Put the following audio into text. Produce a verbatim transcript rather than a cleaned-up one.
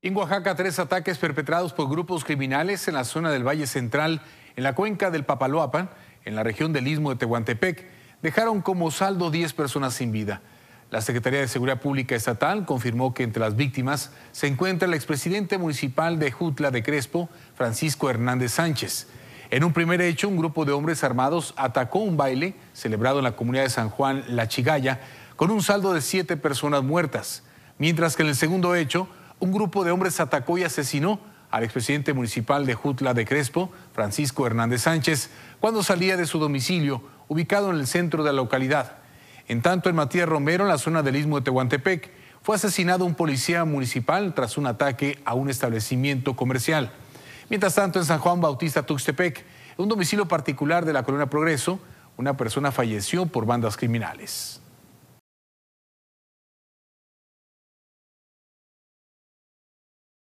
En Oaxaca, tres ataques perpetrados por grupos criminales en la zona del Valle Central, en la cuenca del Papaloapan, en la región del Istmo de Tehuantepec, dejaron como saldo diez personas sin vida. La Secretaría de Seguridad Pública Estatal confirmó que entre las víctimas se encuentra el expresidente municipal de Huautla de Crespo, Francisco Hernández Sánchez. En un primer hecho, un grupo de hombres armados atacó un baile celebrado en la comunidad de San Juan La Chigalla, con un saldo de siete personas muertas. Mientras que en el segundo hecho, un grupo de hombres atacó y asesinó al expresidente municipal de Huautla de Crespo, Francisco Hernández Sánchez, cuando salía de su domicilio, ubicado en el centro de la localidad. En tanto, en Matías Romero, en la zona del Istmo de Tehuantepec, fue asesinado un policía municipal tras un ataque a un establecimiento comercial. Mientras tanto, en San Juan Bautista Tuxtepec, en un domicilio particular de la colonia Progreso, una persona falleció por bandas criminales.